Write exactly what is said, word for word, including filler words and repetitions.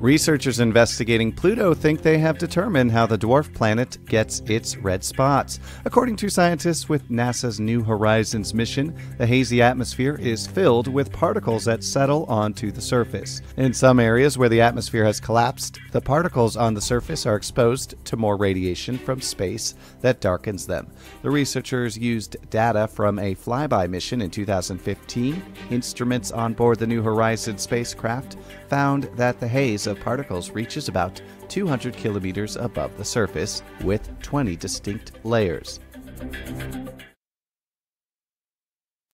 Researchers investigating Pluto think they have determined how the dwarf planet gets its red spots. According to scientists with NASA's New Horizons mission, the hazy atmosphere is filled with particles that settle onto the surface. In some areas where the atmosphere has collapsed, the particles on the surface are exposed to more radiation from space that darkens them. The researchers used data from a flyby mission in two thousand fifteen. Instruments on board the New Horizons spacecraft found that the haze of particles reaches about two hundred kilometers above the surface, with twenty distinct layers.